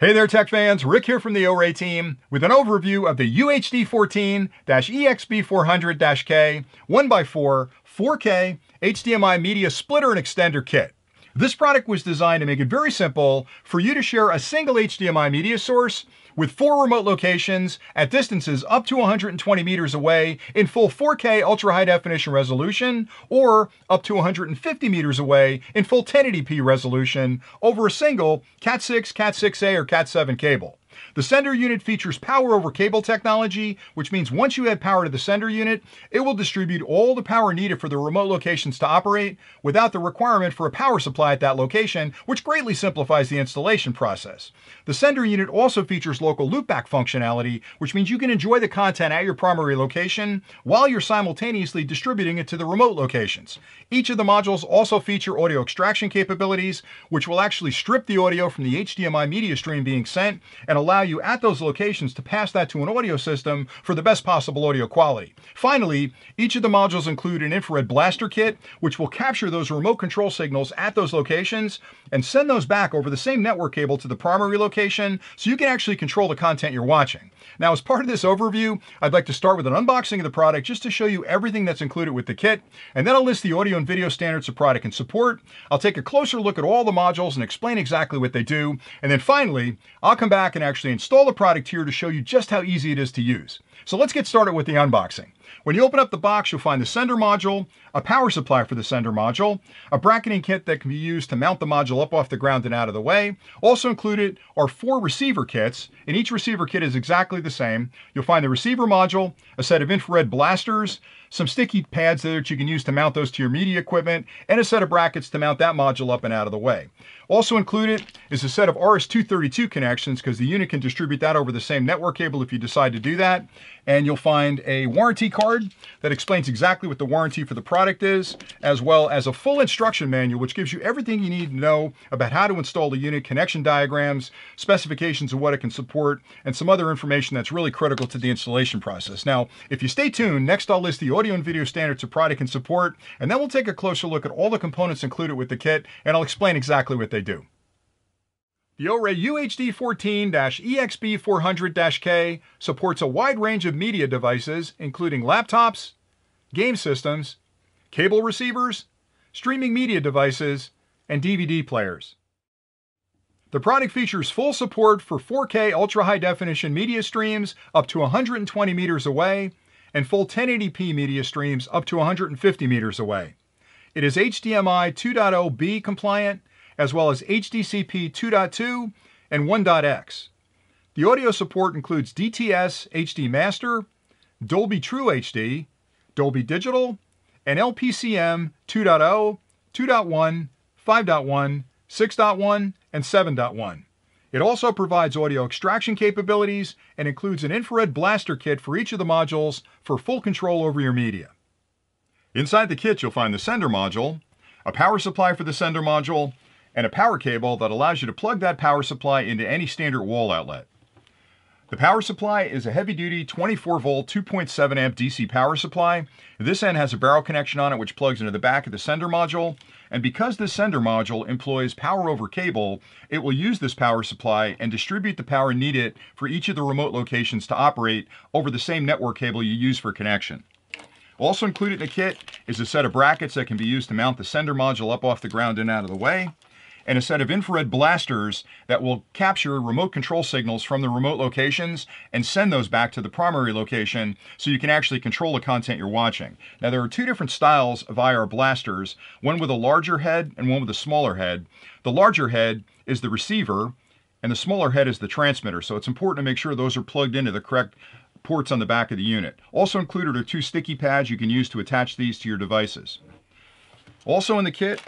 Hey there tech fans, Rick here from the OREI team with an overview of the UHD14-EXB400-K 1x4 4K HDMI media splitter and extender kit. This product was designed to make it very simple for you to share a single HDMI media source with four remote locations at distances up to 120 meters away in full 4K ultra high definition resolution, or up to 150 meters away in full 1080p resolution over a single CAT6, CAT6A, or CAT7 cable. The sender unit features power over cable technology, which means once you add power to the sender unit, it will distribute all the power needed for the remote locations to operate without the requirement for a power supply at that location, which greatly simplifies the installation process. The sender unit also features local loopback functionality, which means you can enjoy the content at your primary location while you're simultaneously distributing it to the remote locations. Each of the modules also feature audio extraction capabilities, which will actually strip the audio from the HDMI media stream being sent and allow you at those locations to pass that to an audio system for the best possible audio quality. Finally, each of the modules include an infrared blaster kit, which will capture those remote control signals at those locations and send those back over the same network cable to the primary location, so you can actually control the content you're watching. Now, as part of this overview, I'd like to start with an unboxing of the product just to show you everything that's included with the kit, and then I'll list the audio and video standards the product can support. I'll take a closer look at all the modules and explain exactly what they do, and then finally, I'll come back and actually install the product here to show you just how easy it is to use. So let's get started with the unboxing. When you open up the box, you'll find the sender module, a power supply for the sender module, a bracketing kit that can be used to mount the module up off the ground and out of the way. Also included are four receiver kits, and each receiver kit is exactly the same. You'll find the receiver module, a set of infrared blasters, some sticky pads that you can use to mount those to your media equipment, and a set of brackets to mount that module up and out of the way. Also included is a set of RS-232 connections, because the unit can distribute that over the same network cable if you decide to do that. And you'll find a warranty card that explains exactly what the warranty for the product is, as well as a full instruction manual, which gives you everything you need to know about how to install the unit, connection diagrams, specifications of what it can support, and some other information that's really critical to the installation process. Now, if you stay tuned, next I'll list the audio and video standards the product can support, and then we'll take a closer look at all the components included with the kit, and I'll explain exactly what they do. The OREI UHD14-EXB400-K supports a wide range of media devices, including laptops, game systems, cable receivers, streaming media devices, and DVD players. The product features full support for 4K ultra-high definition media streams up to 120 meters away and full 1080p media streams up to 150 meters away. It is HDMI 2.0b compliant, as well as HDCP 2.2 and 1.x. The audio support includes DTS HD Master, Dolby True HD, Dolby Digital, and LPCM 2.0, 2.1, 5.1, 6.1, and 7.1. It also provides audio extraction capabilities and includes an infrared blaster kit for each of the modules for full control over your media. Inside the kit, you'll find the sender module, a power supply for the sender module, and a power cable that allows you to plug that power supply into any standard wall outlet. The power supply is a heavy-duty 24-volt, 2.7-amp DC power supply. This end has a barrel connection on it which plugs into the back of the sender module, and because this sender module employs power over cable, it will use this power supply and distribute the power needed for each of the remote locations to operate over the same network cable you use for connection. Also included in the kit is a set of brackets that can be used to mount the sender module up off the ground and out of the way, and a set of infrared blasters that will capture remote control signals from the remote locations and send those back to the primary location so you can actually control the content you're watching. Now, there are two different styles of IR blasters, one with a larger head and one with a smaller head. The larger head is the receiver and the smaller head is the transmitter, so it's important to make sure those are plugged into the correct ports on the back of the unit. Also included are two sticky pads you can use to attach these to your devices. Also in the kit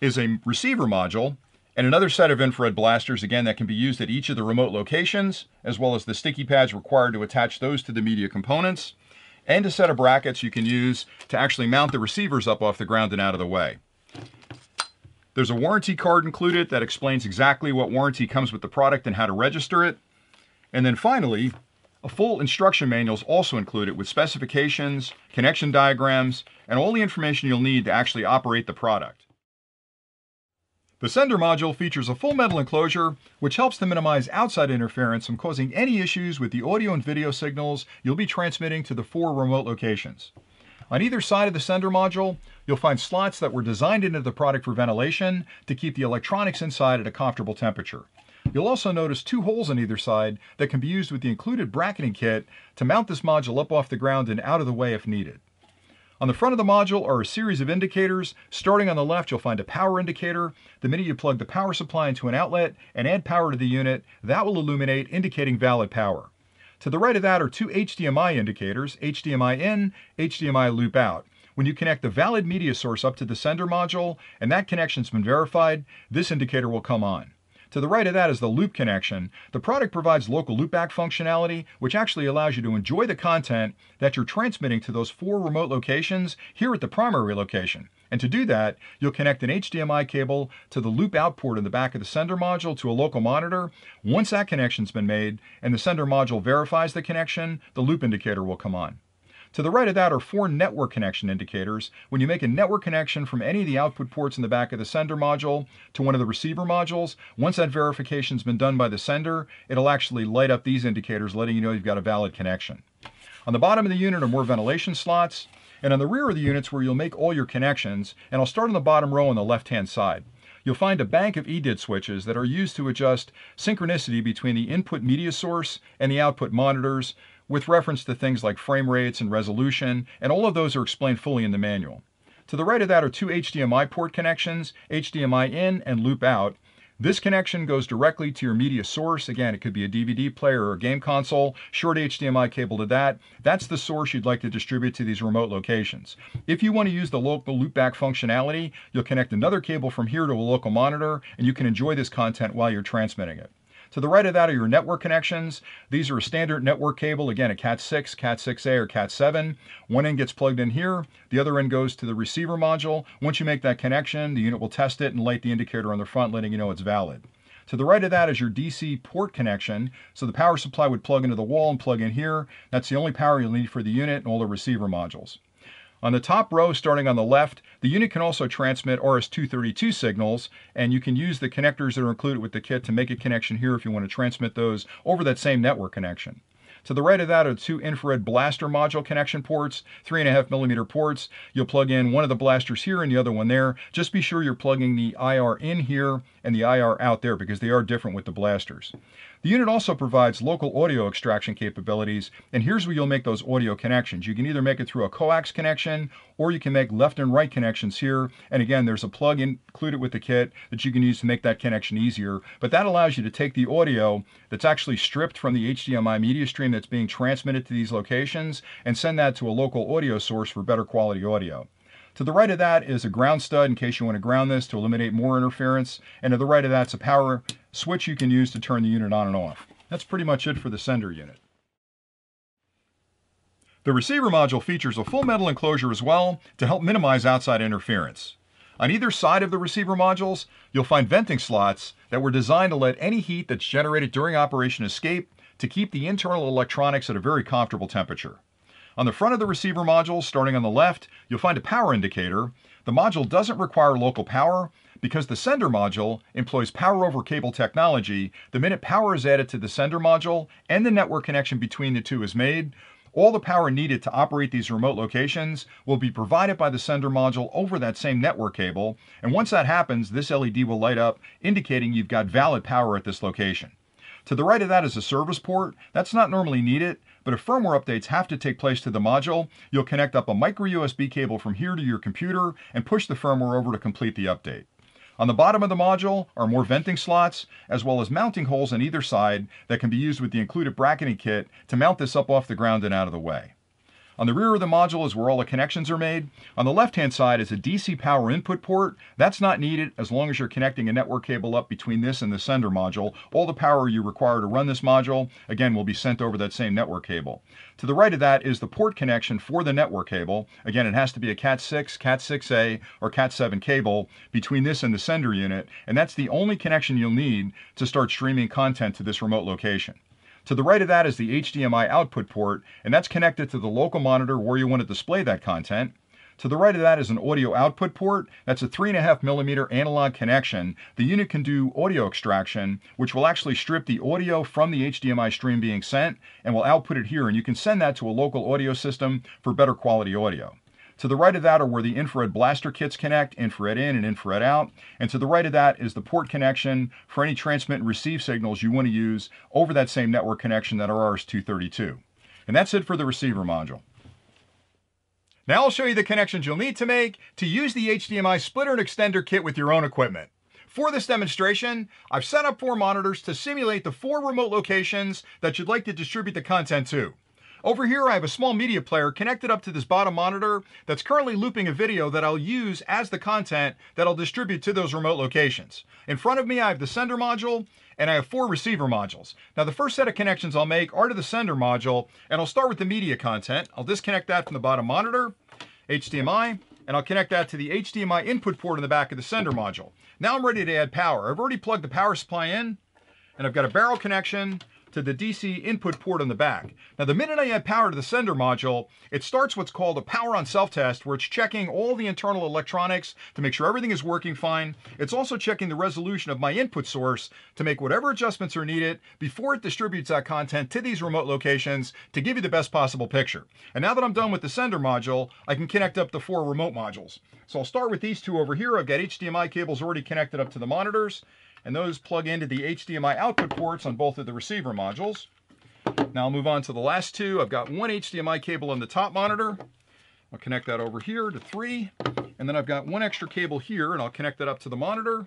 is a receiver module and another set of infrared blasters, again, that can be used at each of the remote locations, as well as the sticky pads required to attach those to the media components, and a set of brackets you can use to actually mount the receivers up off the ground and out of the way. There's a warranty card included that explains exactly what warranty comes with the product and how to register it. And then finally, a full instruction manual is also included with specifications, connection diagrams, and all the information you'll need to actually operate the product. The sender module features a full metal enclosure, which helps to minimize outside interference from causing any issues with the audio and video signals you'll be transmitting to the four remote locations. On either side of the sender module, you'll find slots that were designed into the product for ventilation to keep the electronics inside at a comfortable temperature. You'll also notice two holes on either side that can be used with the included bracketing kit to mount this module up off the ground and out of the way if needed. On the front of the module are a series of indicators. Starting on the left, you'll find a power indicator. The minute you plug the power supply into an outlet and add power to the unit, that will illuminate, indicating valid power. To the right of that are two HDMI indicators, HDMI in, HDMI loop out. When you connect the valid media source up to the sender module and that connection's been verified, this indicator will come on. To the right of that is the loop connection. The product provides local loopback functionality, which actually allows you to enjoy the content that you're transmitting to those four remote locations here at the primary location. And to do that, you'll connect an HDMI cable to the loop out port in the back of the sender module to a local monitor. Once that connection's been made and the sender module verifies the connection, the loop indicator will come on. To the right of that are four network connection indicators. When you make a network connection from any of the output ports in the back of the sender module to one of the receiver modules, once that verification's been done by the sender, it'll actually light up these indicators, letting you know you've got a valid connection. On the bottom of the unit are more ventilation slots, and on the rear of the unit's where you'll make all your connections, and I'll start on the bottom row on the left-hand side. You'll find a bank of EDID switches that are used to adjust synchronicity between the input media source and the output monitors with reference to things like frame rates and resolution, and all of those are explained fully in the manual. To the right of that are two HDMI port connections, HDMI in and loop out. This connection goes directly to your media source. Again, it could be a DVD player or a game console. Short HDMI cable to that. That's the source you'd like to distribute to these remote locations. If you want to use the local loopback functionality, you'll connect another cable from here to a local monitor, and you can enjoy this content while you're transmitting it. To the right of that are your network connections. These are a standard network cable, again a CAT6, CAT6A, or CAT7. One end gets plugged in here, the other end goes to the receiver module. Once you make that connection, the unit will test it and light the indicator on the front, letting you know it's valid. To the right of that is your DC port connection. So the power supply would plug into the wall and plug in here. That's the only power you'll need for the unit and all the receiver modules. On the top row, starting on the left, the unit can also transmit RS-232 signals, and you can use the connectors that are included with the kit to make a connection here if you want to transmit those over that same network connection. To the right of that are two infrared blaster module connection ports, 3.5mm ports. You'll plug in one of the blasters here and the other one there. Just be sure you're plugging the IR in here and the IR out there because they are different with the blasters. The unit also provides local audio extraction capabilities, and here's where you'll make those audio connections. You can either make it through a coax connection, or you can make left and right connections here. And again, there's a plug included with the kit that you can use to make that connection easier, but that allows you to take the audio that's actually stripped from the HDMI media stream that's being transmitted to these locations and send that to a local audio source for better quality audio. To the right of that is a ground stud in case you want to ground this to eliminate more interference. And to the right of that's a power switch you can use to turn the unit on and off. That's pretty much it for the sender unit. The receiver module features a full metal enclosure as well to help minimize outside interference. On either side of the receiver modules, you'll find venting slots that were designed to let any heat that's generated during operation escape to keep the internal electronics at a very comfortable temperature. On the front of the receiver module, starting on the left, you'll find a power indicator. The module doesn't require local power because the sender module employs power over cable technology. The minute power is added to the sender module and the network connection between the two is made, all the power needed to operate these remote locations will be provided by the sender module over that same network cable. And once that happens, this LED will light up, indicating you've got valid power at this location. To the right of that is a service port. That's not normally needed, but if firmware updates have to take place to the module, you'll connect up a micro USB cable from here to your computer and push the firmware over to complete the update. On the bottom of the module are more venting slots, as well as mounting holes on either side that can be used with the included bracketing kit to mount this up off the ground and out of the way. On the rear of the module is where all the connections are made. On the left-hand side is a DC power input port. That's not needed as long as you're connecting a network cable up between this and the sender module. All the power you require to run this module, again, will be sent over that same network cable. To the right of that is the port connection for the network cable. Again, it has to be a CAT6, CAT6A, or CAT7 cable between this and the sender unit, and that's the only connection you'll need to start streaming content to this remote location. To the right of that is the HDMI output port, and that's connected to the local monitor where you want to display that content. To the right of that is an audio output port. That's a 3.5mm analog connection. The unit can do audio extraction, which will actually strip the audio from the HDMI stream being sent and will output it here, and you can send that to a local audio system for better quality audio. To the right of that are where the infrared blaster kits connect, infrared in and infrared out. And to the right of that is the port connection for any transmit and receive signals you want to use over that same network connection that are RS-232. And that's it for the receiver module. Now I'll show you the connections you'll need to make to use the HDMI splitter and extender kit with your own equipment. For this demonstration, I've set up 4 monitors to simulate the 4 remote locations that you'd like to distribute the content to. Over here, I have a small media player connected up to this bottom monitor that's currently looping a video that I'll use as the content that I'll distribute to those remote locations. In front of me, I have the sender module, and I have 4 receiver modules. Now, the first set of connections I'll make are to the sender module, and I'll start with the media content. I'll disconnect that from the bottom monitor, HDMI, and I'll connect that to the HDMI input port in the back of the sender module. Now I'm ready to add power. I've already plugged the power supply in, and I've got a barrel connection to the DC input port on the back. Now, the minute I add power to the sender module, it starts what's called a power on self-test, where it's checking all the internal electronics to make sure everything is working fine. It's also checking the resolution of my input source to make whatever adjustments are needed before it distributes that content to these remote locations to give you the best possible picture. And now that I'm done with the sender module, I can connect up the 4 remote modules. So I'll start with these 2 over here. I've got HDMI cables already connected up to the monitors, and those plug into the HDMI output ports on both of the receiver modules. Now I'll move on to the last 2. I've got 1 HDMI cable on the top monitor. I'll connect that over here to 3. And then I've got 1 extra cable here, and I'll connect that up to the monitor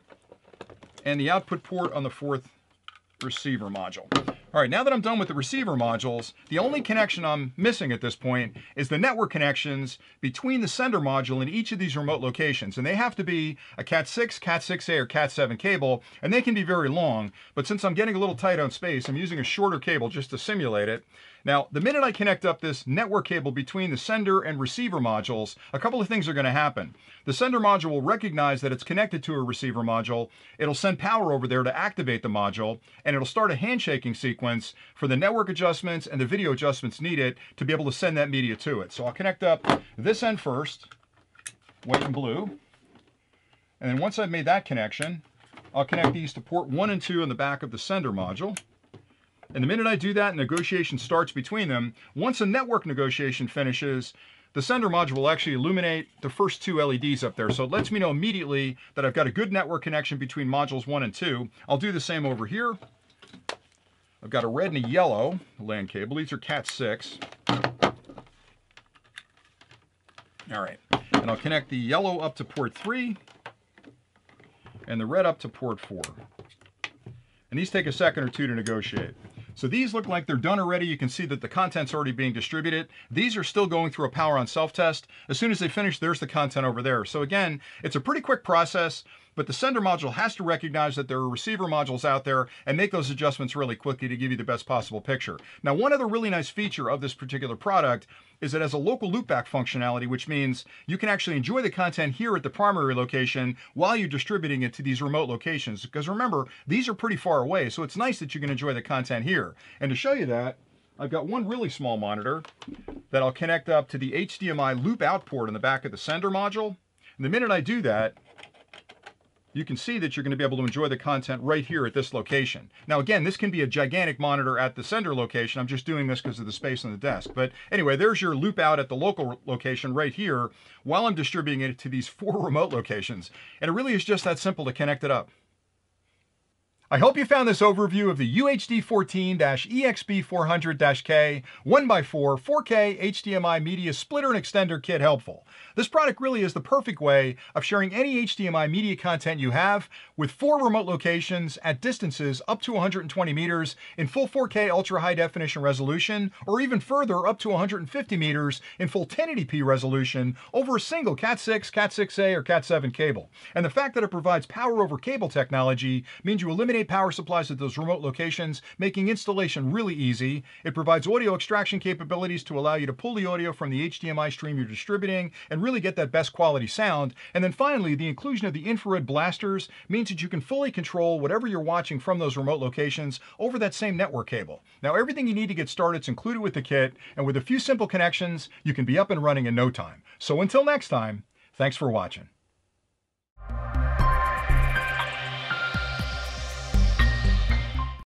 and the output port on the 4th receiver module. All right, now that I'm done with the receiver modules, the only connection I'm missing at this point is the network connections between the sender module and each of these remote locations. And they have to be a CAT6, CAT6A, or CAT7 cable, and they can be very long. But since I'm getting a little tight on space, I'm using a shorter cable just to simulate it. Now, the minute I connect up this network cable between the sender and receiver modules, a couple of things are going to happen. The sender module will recognize that it's connected to a receiver module. It'll send power over there to activate the module, and it'll start a handshaking sequence for the network adjustments and the video adjustments needed to be able to send that media to it. So I'll connect up this end first, white and blue. And then once I've made that connection, I'll connect these to port 1 and 2 in the back of the sender module. And the minute I do that, negotiation starts between them. Once a network negotiation finishes, the sender module will actually illuminate the first 2 LEDs up there. So it lets me know immediately that I've got a good network connection between modules 1 and 2. I'll do the same over here. I've got a red and a yellow LAN cable. These are CAT6. All right, and I'll connect the yellow up to port 3 and the red up to port 4. And these take a second or 2 to negotiate. So these look like they're done already. You can see that the content's already being distributed. These are still going through a power on self-test. As soon as they finish, there's the content over there. So again, it's a pretty quick process, but the sender module has to recognize that there are receiver modules out there and make those adjustments really quickly to give you the best possible picture. Now, one other really nice feature of this particular product is it has a local loopback functionality, which means you can actually enjoy the content here at the primary location while you're distributing it to these remote locations. Because remember, these are pretty far away, so it's nice that you can enjoy the content here. And to show you that, I've got 1 really small monitor that I'll connect up to the HDMI loop out port in the back of the sender module. And the minute I do that, you can see that you're going to be able to enjoy the content right here at this location. Now, again, this can be a gigantic monitor at the sender location. I'm just doing this because of the space on the desk. But anyway, there's your loop out at the local location right here while I'm distributing it to these 4 remote locations. And it really is just that simple to connect it up. I hope you found this overview of the UHD14-EXB400-K 1x4 4K HDMI media splitter and extender kit helpful. This product really is the perfect way of sharing any HDMI media content you have with 4 remote locations at distances up to 120 meters in full 4K ultra high definition resolution, or even further up to 150 meters in full 1080p resolution over a single CAT6, CAT6A, or CAT7 cable. And the fact that it provides power over cable technology means you eliminate 8A power supplies at those remote locations, making installation really easy. It provides audio extraction capabilities to allow you to pull the audio from the HDMI stream you're distributing and really get that best quality sound. And then finally, the inclusion of the infrared blasters means that you can fully control whatever you're watching from those remote locations over that same network cable. Now, everything you need to get started is included with the kit, and with a few simple connections, you can be up and running in no time. So until next time, thanks for watching.